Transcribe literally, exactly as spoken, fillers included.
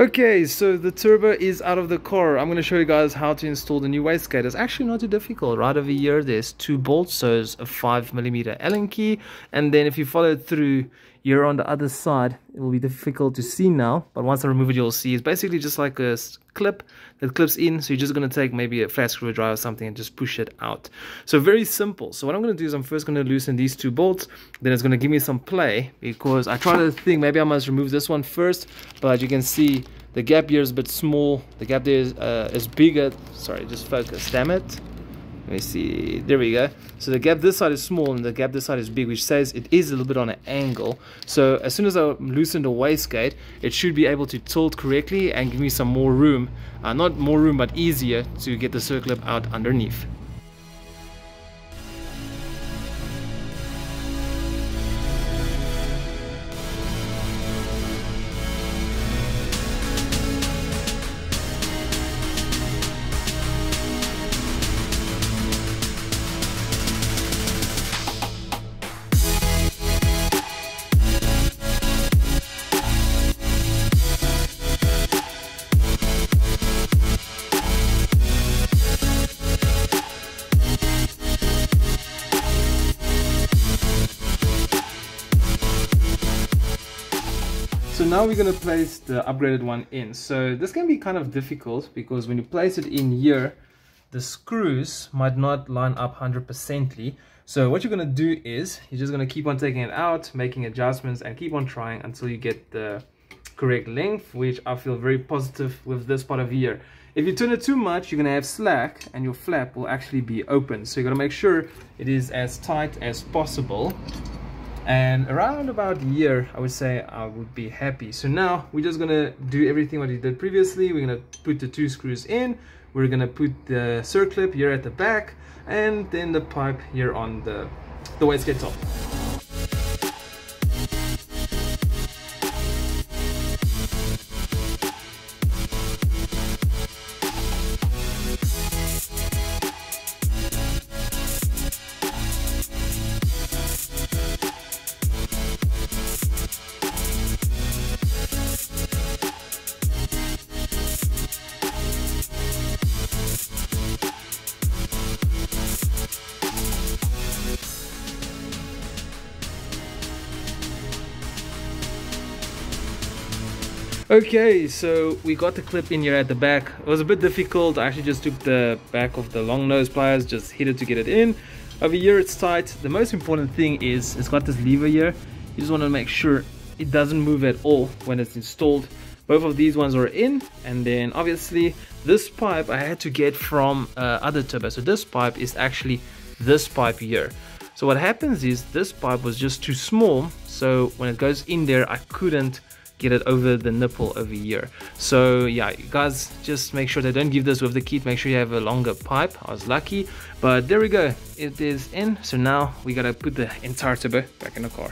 Okay, so the turbo is out of the car. I'm going to show you guys how to install the new wastegate. It's actually not too difficult. Right over here, there's two bolts, so it's a five millimeter Allen key. And then if you follow it through, you're on the other side. It will be difficult to see now, but once I remove it, you'll see. It's basically just like a clip that clips in, so you're just going to take maybe a flat screwdriver or something and just push it out. So very simple. So what I'm going to do is I'm first going to loosen these two bolts, then it's going to give me some play, because I tried to think maybe I must remove this one first, but you can see the gap here is a bit small. The gap there is, uh, is bigger. Sorry, just focus. Damn it. Let me see. There we go. So the gap this side is small and the gap this side is big, which says it is a little bit on an angle. So as soon as I loosen the wastegate, it should be able to tilt correctly and give me some more room. Uh, not more room, but easier to get the circlip out underneath. So now we're going to place the upgraded one in. So this can be kind of difficult, because when you place it in here, the screws might not line up one hundred percently. So what you're going to do is you're just going to keep on taking it out, making adjustments, and keep on trying until you get the correct length, which I feel very positive with this part of here. If you turn it too much, you're going to have slack and your flap will actually be open. So you got to make sure it is as tight as possible. And around about here, I would say I would be happy. So now we're just gonna do everything what we did previously. We're gonna put the two screws in, we're gonna put the circlip here at the back, and then the pipe here on the the wastegate top. Okay, so we got the clip in here at the back. It was a bit difficult. I actually just took the back of the long nose pliers, just hit it to get it in. Over here it's tight. The most important thing is it's got this lever here. You just want to make sure it doesn't move at all when it's installed. Both of these ones are in, and then obviously this pipe I had to get from uh, other turbo. So this pipe is actually this pipe here. So what happens is this pipe was just too small, so when it goes in there I couldn't get it over the nipple over here. So yeah, you guys, just make sure they don't give this with the kit. Make sure you have a longer pipe. I was lucky, but there we go, it is in. So now we gotta put the entire turbo back in the car.